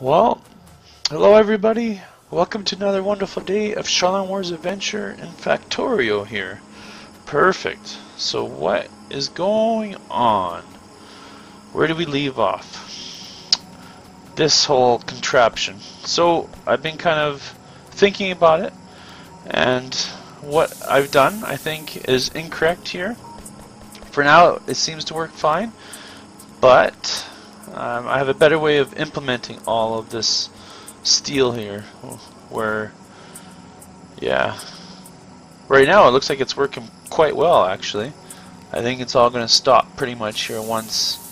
Well, hello everybody. Welcome to another wonderful day of Sharlenwar's adventure in Factorio here. Perfect. So what is going on? Where do we leave off? This whole contraption. So I've been kind of thinking about it, and what I've done I think is incorrect here. For now it seems to work fine, but I have a better way of implementing all of this steel here, where, yeah, right now it looks like it's working quite well actually. I think it's all going to stop pretty much here once.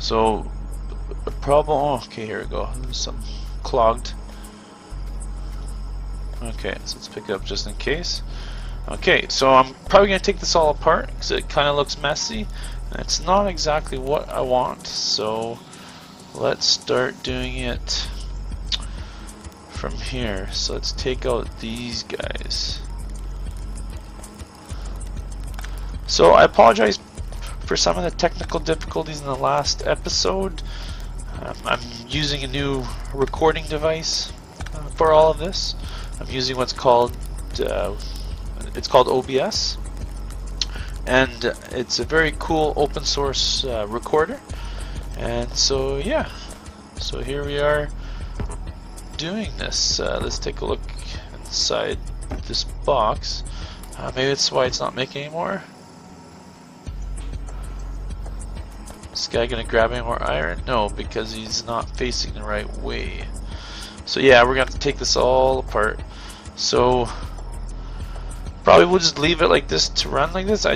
So the problem, okay, here we go, there's some clogged. Okay, so let's pick it up just in case. Okay, so I'm probably going to take this all apart because it kind of looks messy and it's not exactly what I want, so let's start doing it from here. So let's take out these guys. So I apologize for some of the technical difficulties in the last episode. I'm using a new recording device for all of this. I'm using what's called it's called OBS, and it's a very cool open source recorder. And so yeah, so here we are doing this. Let's take a look inside this box. Maybe that's why it's not making anymore. This guy gonna grab any more iron? No, because he's not facing the right way. So yeah, we're gonna have to take this all apart. So probably we'll just leave it like this to run like this.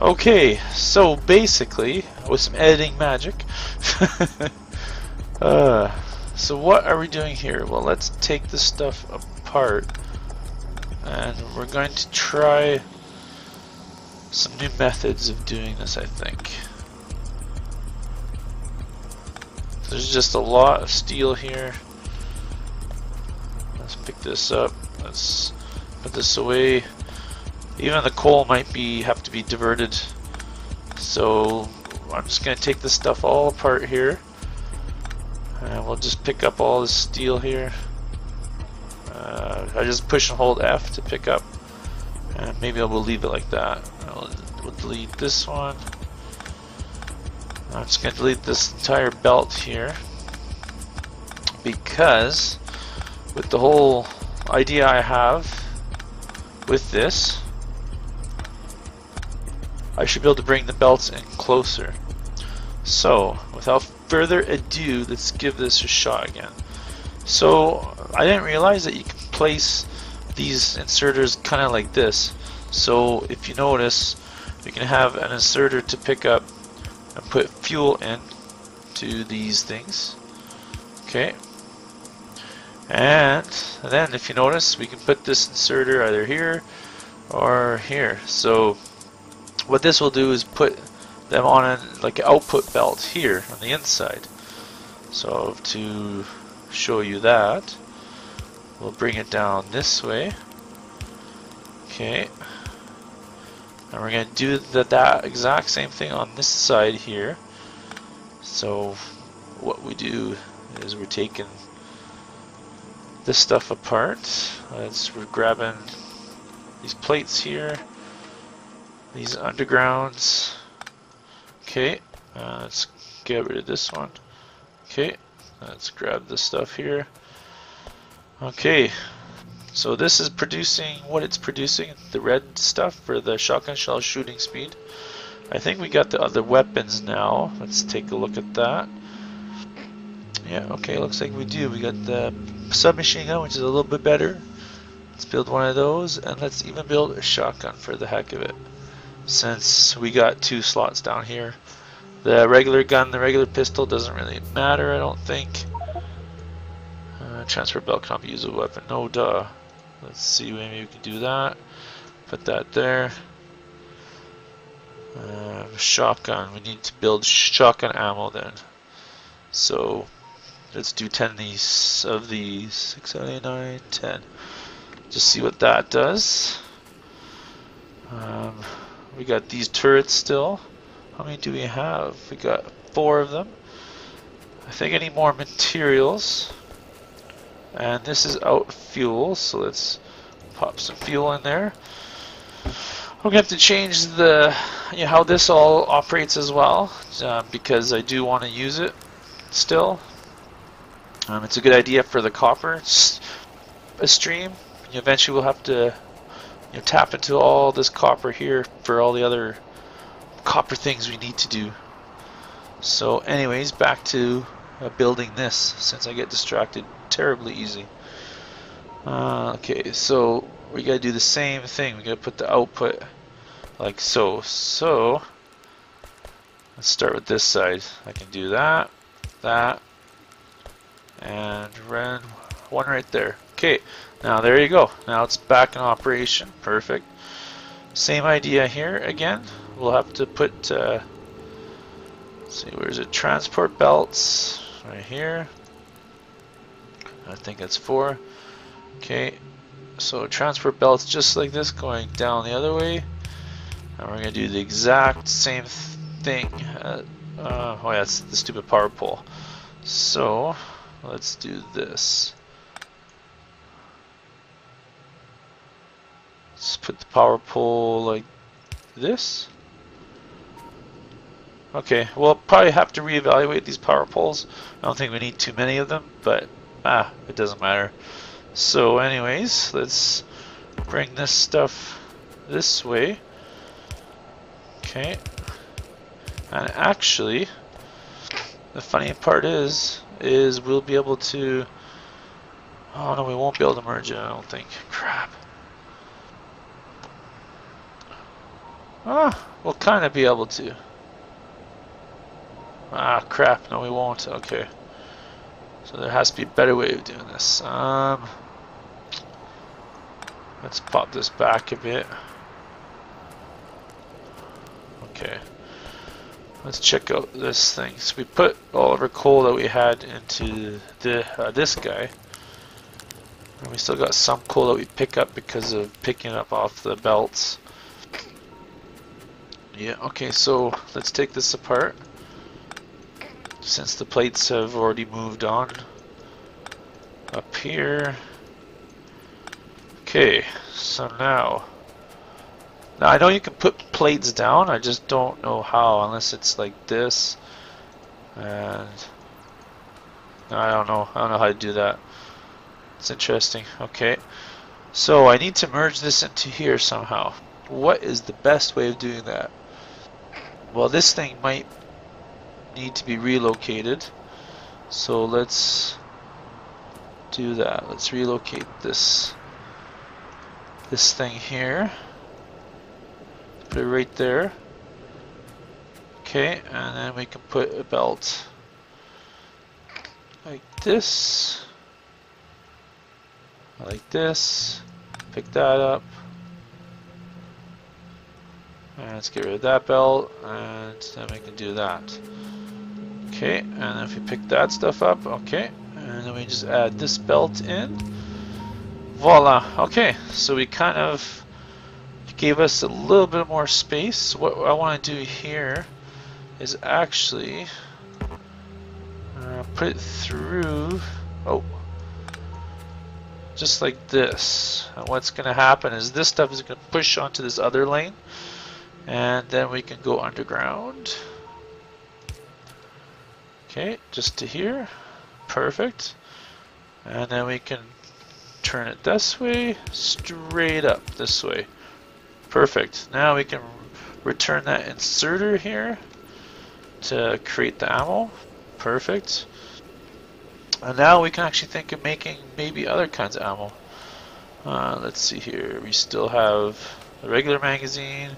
Okay, so basically, with some editing magic, so what are we doing here? Well, let's take this stuff apart, and we're going to try some new methods of doing this, I think. There's just a lot of steel here. Let's pick this up. Let's put this away. Even the coal might have to be diverted. So I'm just gonna take this stuff all apart here, and we'll just pick up all this steel here. I just push and hold F to pick up, and maybe I will leave it like that. We'll delete this one. I'm just gonna delete this entire belt here, because with the whole idea I have with this, I should be able to bring the belts in closer. So without further ado, let's give this a shot again. So I didn't realize that you can place these inserters kind of like this. So if you notice, you can have an inserter to pick up and put fuel in to these things. Okay. And then if you notice, we can put this inserter either here or here. So what this will do is put them on a, like, an output belt here on the inside. So to show you that, we'll bring it down this way. Okay, and we're going to do that exact same thing on this side here. So what we do is we're taking this stuff apart. We're grabbing these plates here, these undergrounds. Okay, let's get rid of this one. Okay, let's grab this stuff here. Okay, so this is producing what it's producing, the red stuff for the shotgun shell shooting speed. I think we got the other weapons now. Let's take a look at that. Yeah, okay, looks like we do. We got the submachine gun, which is a little bit better. Let's build one of those, and let's even build a shotgun for the heck of it, since we got two slots down here. The regular gun, the regular pistol doesn't really matter, I don't think. Transfer belt cannot be used as a weapon. No, duh. Let's see, maybe we can do that. Put that there. Shotgun. We need to build shotgun ammo then. So let's do 10 of these. 6, 7, 8, 9, 10. Just see what that does. We got these turrets still. How many do we have? We got 4 of them. I think I need more materials. And this is out fuel, so let's pop some fuel in there. I'm gonna have to change the how this all operates as well, because I do want to use it still. It's a good idea for the copper stream. You eventually will have to tap into all this copper here for all the other copper things we need to do. So anyways, back to building this, since I get distracted terribly easy. Okay, so we gotta do the same thing. We gotta put the output like so. So let's start with this side. I can do that, that, and run one right there. Okay, now there you go. Now it's back in operation. Perfect. Same idea here again. We'll have to put let's see, where's it? Transport belts right here. I think that's 4. Okay, so transport belts just like this, going down the other way, and we're gonna do the exact same thing. Oh yeah, it's the stupid power pole. So let's do this. Let's put the power pole like this. Okay, we'll probably have to reevaluate these power poles. I don't think we need too many of them, but it doesn't matter. So anyways, let's bring this stuff this way. Okay, and actually the funny part is we'll be able to, oh no, we won't be able to merge it, I don't think. Crap. We'll kind of be able to. Crap, no we won't. Okay, so there has to be a better way of doing this. Let's pop this back a bit. Okay, let's check out this thing. So we put all of our coal that we had into the this guy, and we still got some coal that we pick up because of picking up off the belts. Yeah, okay, so let's take this apart since the plates have already moved on up here. Okay, so now I know you can put plates down, I just don't know how, unless it's like this, and I don't know how to do that. It's interesting. Okay, so I need to merge this into here somehow. What is the best way of doing that? Well, this thing might need to be relocated, so let's do that. Let's relocate this thing here, put it right there. Okay, and then we can put a belt like this, like this. Pick that up, and let's get rid of that belt, and then we can do that. Okay, and then if we pick that stuff up, okay, and then we just add this belt in. Voila. Okay, so we kind of gave us a little bit more space. What I want to do here is actually put it through just like this, and what's gonna happen is this stuff is gonna push onto this other lane, and then we can go underground. Okay, just to here. Perfect. And then we can turn it this way, straight up this way. Perfect. Now we can return that inserter here to create the ammo. Perfect. And now we can actually think of making maybe other kinds of ammo. Let's see here. We still have the regular magazine.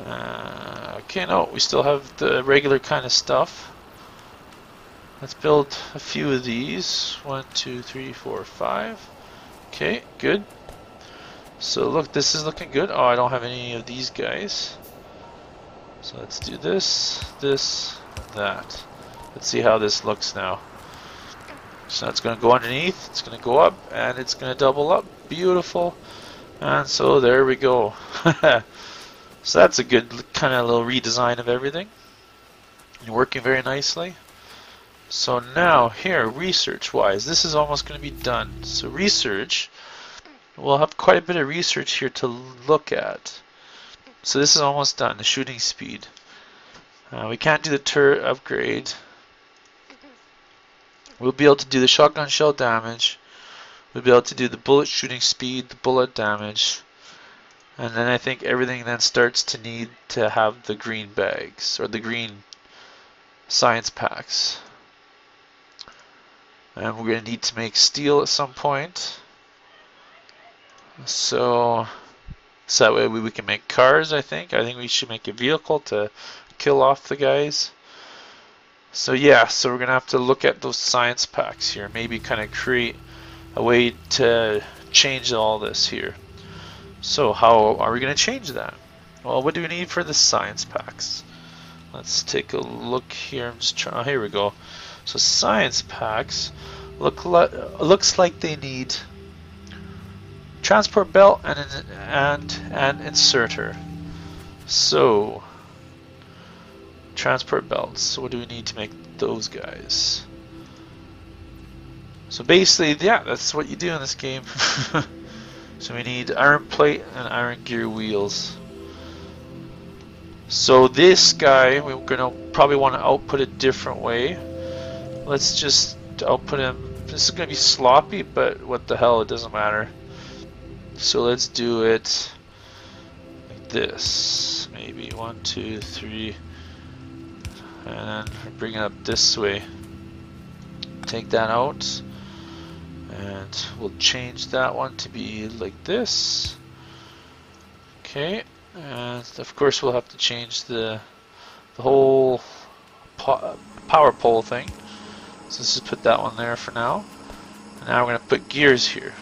Okay, no, we still have the regular kind of stuff. Let's build a few of these. 1, 2, 3, 4, 5. Okay, good. So look, this is looking good. Oh, I don't have any of these guys. So let's do this, this, and that. Let's see how this looks now. So it's going to go underneath, it's going to go up, and it's going to double up. Beautiful. And so there we go. So that's a good kind of little redesign of everything. Working very nicely. So now here, research wise, this is almost going to be done. So research, we'll have quite a bit of research here to look at. So this is almost done, the shooting speed. We can't do the turret upgrade. We'll be able to do the shotgun shell damage. We'll be able to do the bullet shooting speed, the bullet damage. And then I think everything then starts to need to have the green bags, or the green science packs. And we're going to need to make steel at some point. So that way we can make cars, I think. I think we should make a vehicle to kill off the guys. So yeah, so we're going to have to look at those science packs here. Maybe kind of create a way to change all this here. So how are we going to change that? Well, what do we need for the science packs? Let's take a look here. I'm just trying, oh, here we go. So science packs looks like they need transport belt and an inserter. So transport belts. So what do we need to make those guys? So basically, yeah, that's what you do in this game. So we need iron plate and iron gear wheels. So this guy, we're gonna probably want to output a different way. Let's just output him. This is gonna be sloppy, but what the hell, it doesn't matter. So let's do it like this. Maybe 1, 2, 3, and then bring it up this way. Take that out, and we'll change that one to be like this. Okay, and of course we'll have to change the whole power pole thing. So let's just put that one there for now. And now we're going to put gears here.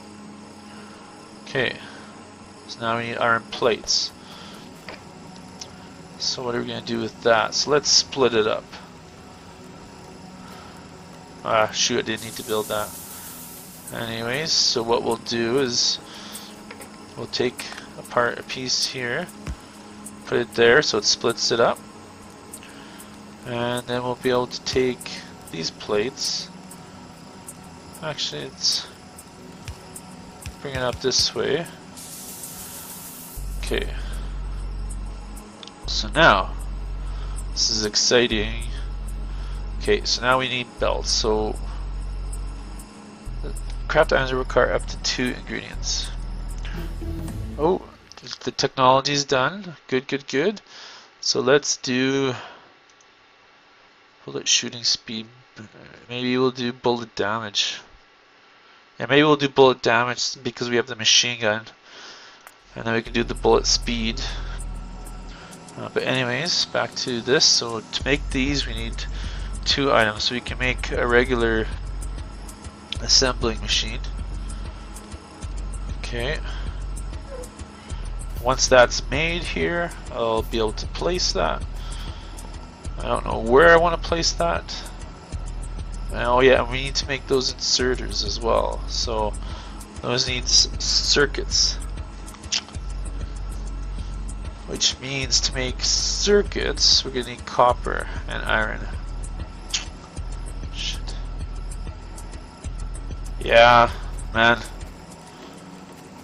Okay. So now we need iron plates. So what are we going to do with that? So let's split it up. Ah, shoot, I didn't need to build that. Anyways, so what we'll do is we'll take apart a piece here, put it there so it splits it up. And then we'll be able to take these plates. Actually, let's bring it up this way. Okay. So now, this is exciting. Okay, so now we need belts. So, craft irons require up to 2 ingredients. Oh, the technology's done. Good, good, good. So let's do bullet shooting speed. Maybe we'll do bullet damage. Yeah, maybe we'll do bullet damage because we have the machine gun. And then we can do the bullet speed. But anyways, back to this. So to make these, we need 2 items. So we can make a regular assembling machine. Okay. Once that's made here, I'll be able to place that. I don't know where I want to place that. Oh yeah, we need to make those inserters as well. So those need circuits, which means to make circuits, we're gonna need copper and iron. Shit. Yeah, man.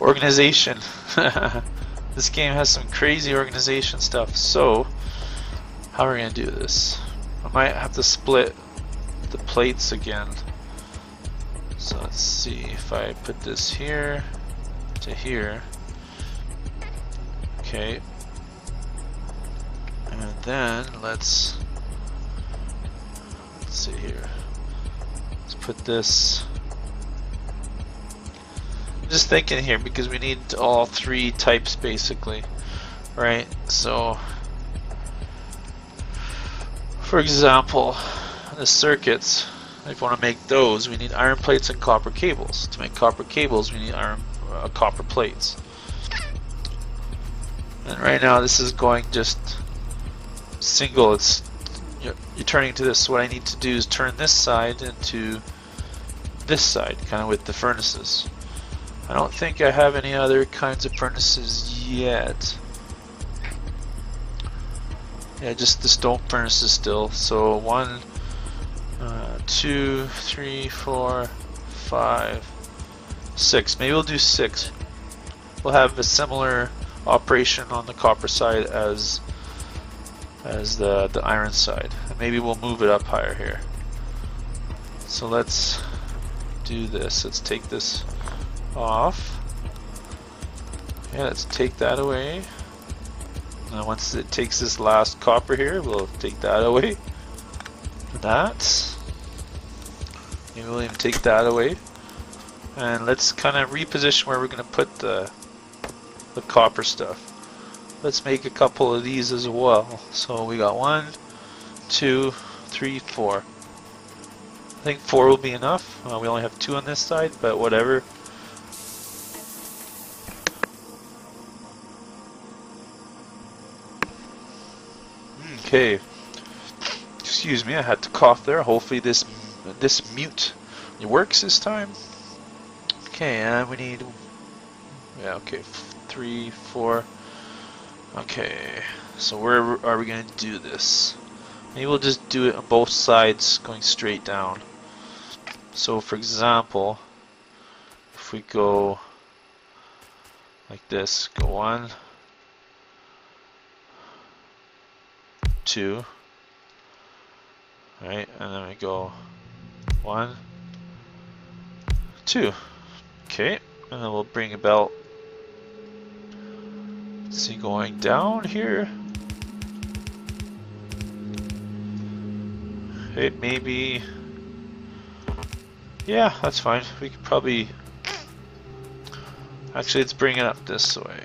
Organization. This game has some crazy organization stuff. So how are we gonna do this? I might have to split the plates again. So let's see if I put this here to here. Okay, and then let's see here. Let's put this. I'm just thinking here because we need all 3 types basically, right? So, for example, the circuits, if we want to make those, we need iron plates and copper cables. To make copper cables, we need iron copper plates. And right now this is going just single. It's you're turning to this. What I need to do is turn this side into this side, kind of with the furnaces. I don't think I have any other kinds of furnaces yet. Yeah, just the stone furnaces still. So 1, 2, 3, 4, 5, 6. Maybe we'll do 6. We'll have a similar operation on the copper side as the iron side. And maybe we'll move it up higher here. So let's do this. Let's take this off. Yeah, let's take that away. Now once it takes this last copper here, we'll take that away. That. Maybe we'll even take that away. And let's kind of reposition where we're going to put the copper stuff. Let's make a couple of these as well. So we got 1, 2, 3, 4. I think 4 will be enough. We only have 2 on this side, but whatever. Okay, excuse me, I had to cough there. Hopefully this mute works this time. Okay, and we need, yeah, okay, 3, 4. Okay, so where are we going to do this? Maybe we'll just do it on both sides, going straight down. So for example, if we go like this, go 1, 2, right, and then we go 1, 2, okay, and then we'll bring about, let's see, going down here, it maybe, yeah, that's fine. We could probably, actually, let's bring it up this way.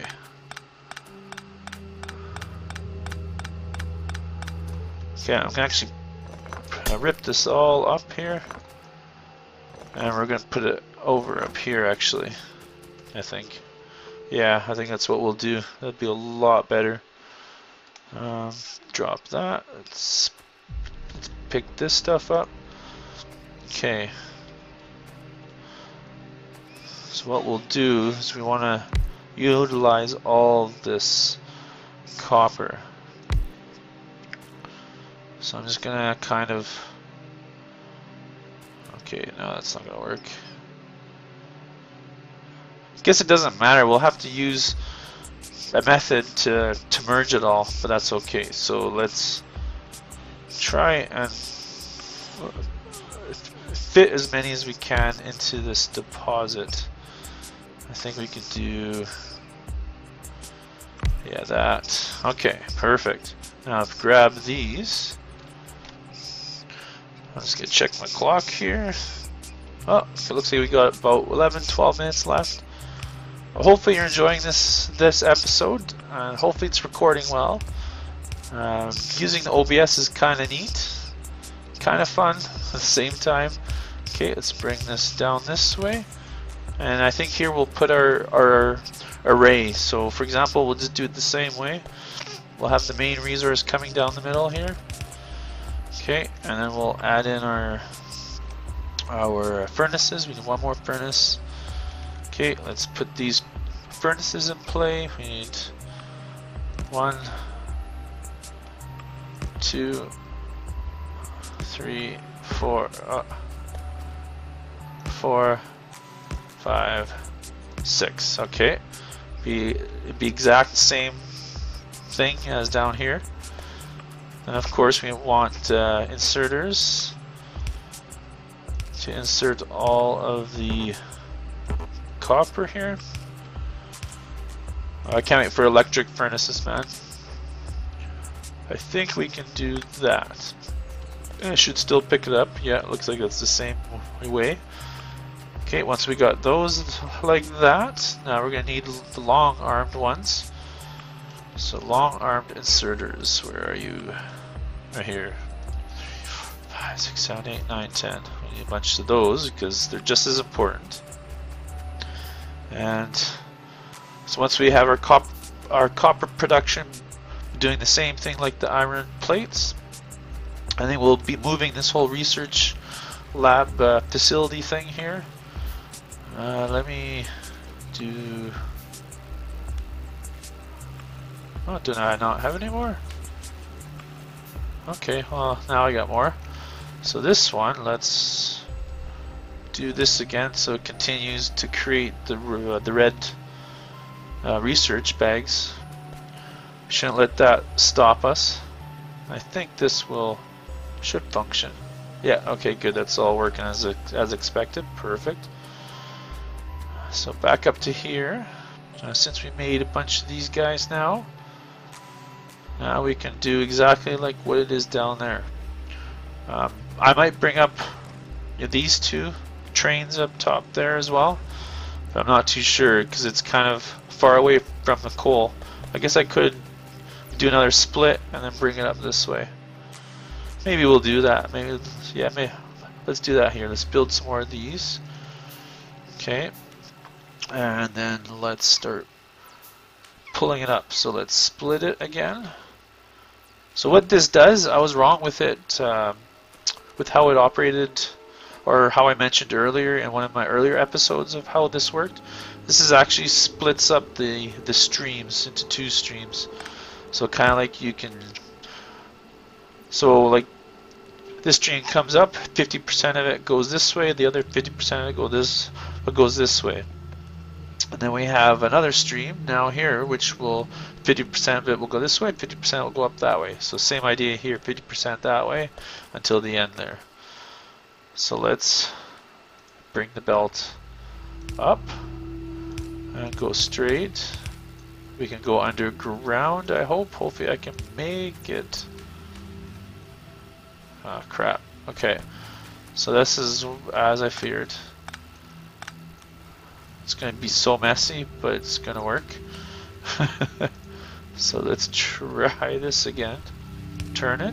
Okay, I'm gonna actually rip this all up here, and we're gonna put it over up here. Actually, I think, yeah, I think that's what we'll do. That'd be a lot better. Drop that. Let's pick this stuff up. Okay. So what we'll do is we want to utilize all this copper. So I'm just gonna kind of, okay, no, that's not gonna work. I guess it doesn't matter. We'll have to use a method to merge it all, but that's okay. So let's try and fit as many as we can into this deposit. I think we could do, yeah, that. Okay, perfect. Now I've grabbed these. I'm just gonna check my clock here. Oh, so it looks like we got about 11, 12 minutes left. Hopefully you're enjoying this episode, and hopefully it's recording well. Using the OBS is kind of neat, kind of fun at the same time. Okay, let's bring this down this way, and I think here we'll put our array. So for example, we'll just do it the same way. We'll have the main resource coming down the middle here. Okay, and then we'll add in our furnaces. We need one more furnace. Okay, let's put these furnaces in play. We need 1, 2, 3, 4, 5, 6. Okay, it'd be exact same thing as down here. And of course we want inserters to insert all of the copper here. I can't wait for electric furnaces, man. I think we can do that. And I should still pick it up. Yeah, it looks like that's the same way. Okay, once we got those like that, now we're going to need the long armed ones. So long armed inserters, where are you? Right here. 3, 4, 5, 6, 7, 8, 9, 10. We need a bunch of those because they're just as important. And so once we have our copper production doing the same thing like the iron plates, I think we'll be moving this whole research lab facility thing here. Let me do... Oh, did I not have any more? Okay, well, now I got more. So this one, let's do this again so it continues to create the red research bags. Shouldn't let that stop us. I think this should function. Yeah, okay, good, that's all working as expected, perfect. So back up to here. Since we made a bunch of these guys now, now we can do exactly like what it is down there. I might bring up these two trains up top there as well, but I'm not too sure because it's kind of far away from the coal. I guess I could do another split and then bring it up this way. Maybe we'll do that. Maybe, yeah, maybe. Let's do that here. Let's build some more of these. Okay, and then let's start pulling it up. So let's split it again. So what this does, I was wrong with it, with how it operated, or how I mentioned earlier in one of my earlier episodes of how this worked. This is actually splits up the streams into two streams. So kind of like you can, so like this stream comes up, 50% of it goes this way, the other 50% of it goes this way. And then we have another stream now here, which will 50% of it will go this way, 50% will go up that way. So same idea here, 50% that way until the end there. So let's bring the belt up and go straight. We can go underground, I hope. Hopefully I can make it. Ah, crap. Okay. So this is as I feared. It's going to be so messy, but it's going to work. So let's try this again. Turn it.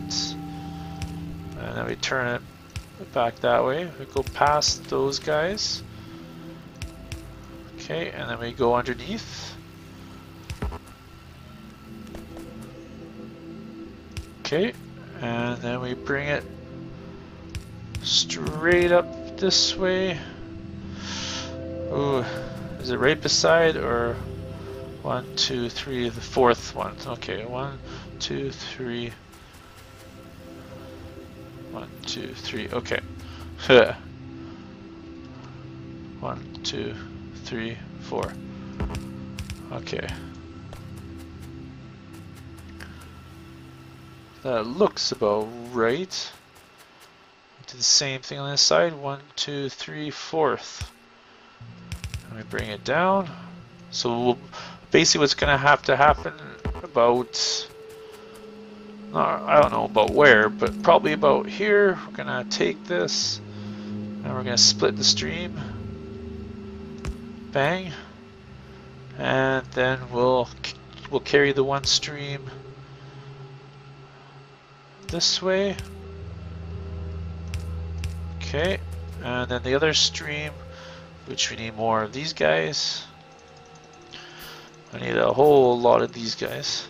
And then we turn it back that way. We go past those guys. Okay, and then we go underneath. Okay, and then we bring it straight up this way. Ooh, is it right beside or 1, 2, 3, the fourth one? Okay, 1, 2, 3. 1, 2, 3. Okay. 1, 2, 3, 4. Okay. That looks about right. Do the same thing on this side. 1, 2, 3, 4th. And we bring it down. So we'll, basically, what's going to happen about. I don't know about where, but probably about here. We're gonna take this and we're gonna split the stream. Bang. And then we'll carry the one stream this way. Okay, and then the other stream, which we need more of these guys. I need a whole lot of these guys.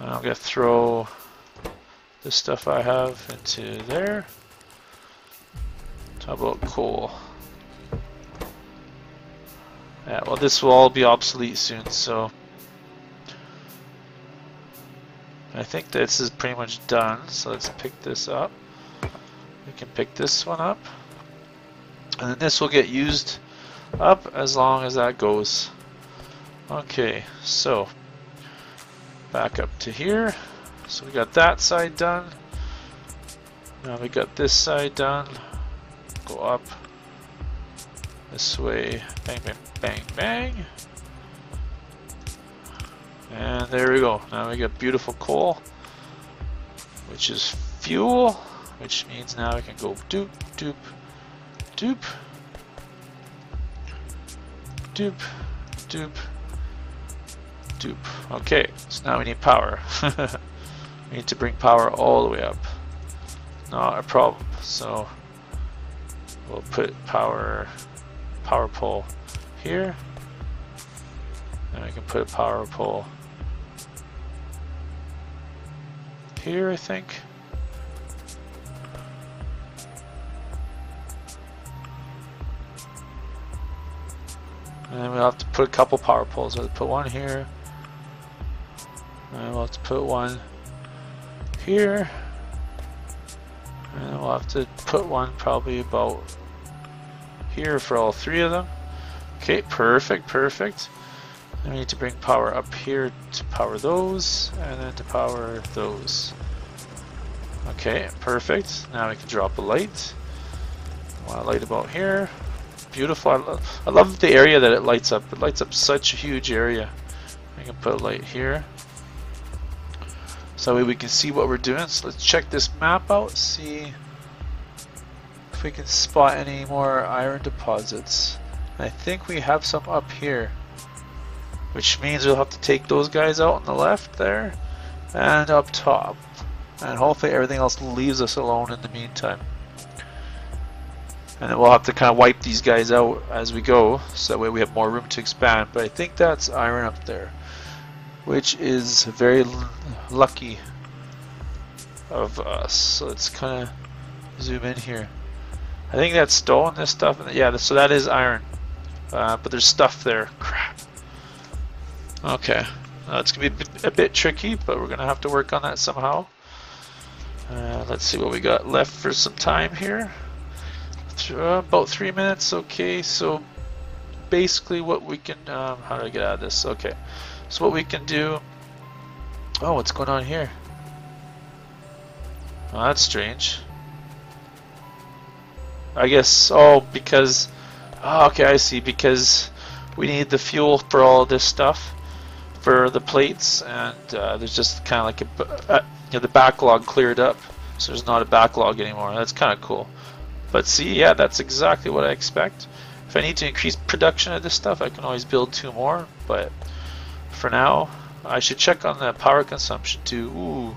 I'm going to throw this stuff I have into there. How about coal? Yeah, well, this will all be obsolete soon, so I think this is pretty much done. So let's pick this up. We can pick this one up. And then this will get used up as long as that goes. Okay, so back up to here. So we got that side done. Now we got this side done. Go up this way. Bang, bang, bang, bang. And there we go. Now we got beautiful coal, which is fuel, which means now we can go doop, doop, doop, doop, doop. Okay, so now we need power. We need to bring power all the way up. Not a problem. So we'll put power pole here, and we can put a power pole here, I think. And then we'll have to put a couple power poles. We'll put one here. And we'll have to put one here. And we'll have to put one probably about here for all three of them. Okay, perfect, perfect. And we need to bring power up here to power those, and then to power those. Okay, perfect. Now we can drop a light. Wow, light about here. Beautiful. I love the area that it lights up. It lights up such a huge area. I can put a light here. So we can see what we're doing. So let's check this map out, see if we can spot any more iron deposits. I think we have some up here, which means we'll have to take those guys out on the left there and up top, and hopefully everything else leaves us alone in the meantime. And then we'll have to kind of wipe these guys out as we go, so that way we have more room to expand. But I think that's iron up there, which is very lucky of us. So let's kind of zoom in here. I think that's stone, this stuff, and yeah, so that is iron. But there's stuff there. Crap. Okay, it's gonna be a bit tricky, but we're gonna have to work on that somehow. Let's see what we got left for some time here. About 3 minutes. Okay, so basically what we can how do I get out of this? Okay, so what we can do, oh, what's going on here? Oh, that's strange, I guess. Oh, because okay, I see, because we need the fuel for all this stuff for the plates, and there's just kind of like a you know, the backlog cleared up, so there's not a backlog anymore. That's kind of cool. But see, yeah, that's exactly what I expect. If I need to increase production of this stuff, I can always build two more, but for now, I should check on the power consumption too. Ooh,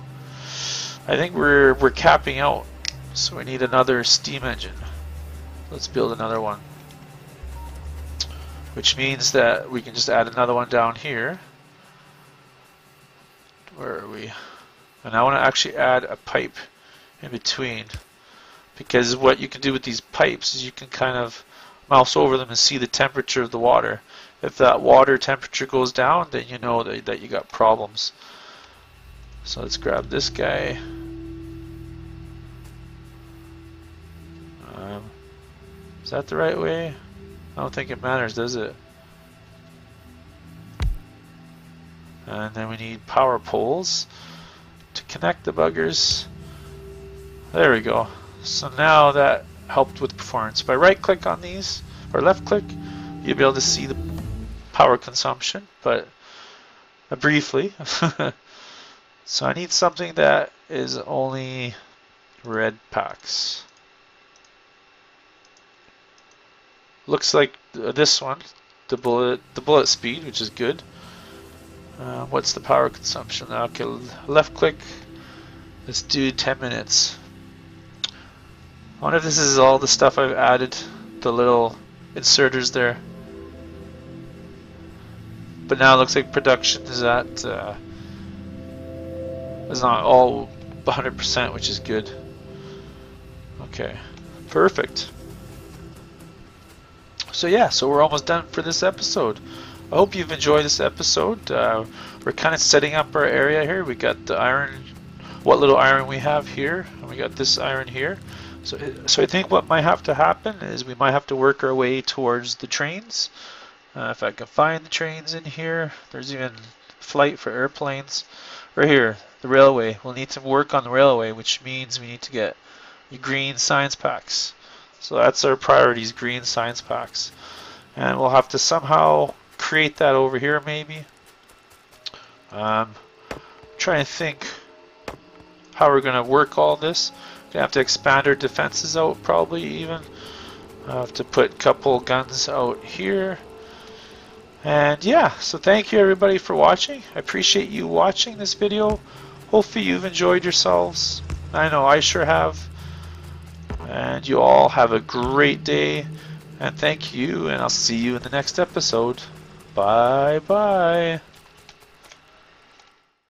I think we're capping out, so we need another steam engine. Let's build another one. Which means that we can just add another one down here. Where are we? And I want to actually add a pipe in between. Because what you can do with these pipes is you can kind of mouse over them and see the temperature of the water. If that water temperature goes down, then you know that you got problems. So let's grab this guy. Is that the right way? I don't think it matters, does it? And then we need power poles to connect the buggers. There we go. So now that helped with performance. If I right click on these, or left click, you'll be able to see the power consumption, but briefly. So I need something that is only red packs. Looks like this one, the bullet speed, which is good. What's the power consumption? Okay, left click. Let's do 10 minutes. I wonder if this is all the stuff I've added, the little inserters there. But now it looks like production is at is not all 100%, which is good. Okay, perfect. So yeah, so we're almost done for this episode. I hope you've enjoyed this episode. We're kind of setting up our area here. We got the iron, what little iron we have here, and we got this iron here. So I think what might have to happen is we might have to work our way towards the trains. If I can find the trains in here, there's even flight for airplanes. Right here, the railway. We'll need to work on the railway, which means we need to get the green science packs. So that's our priorities, green science packs. And we'll have to somehow create that over here maybe. I'm trying to think how we're going to work all this. Gonna have to expand our defenses out, probably even. I'll have to put a couple guns out here. And yeah, so thank you everybody for watching. I appreciate you watching this video. Hopefully you've enjoyed yourselves. I know I sure have. And you all have a great day. And thank you, and I'll see you in the next episode. Bye bye.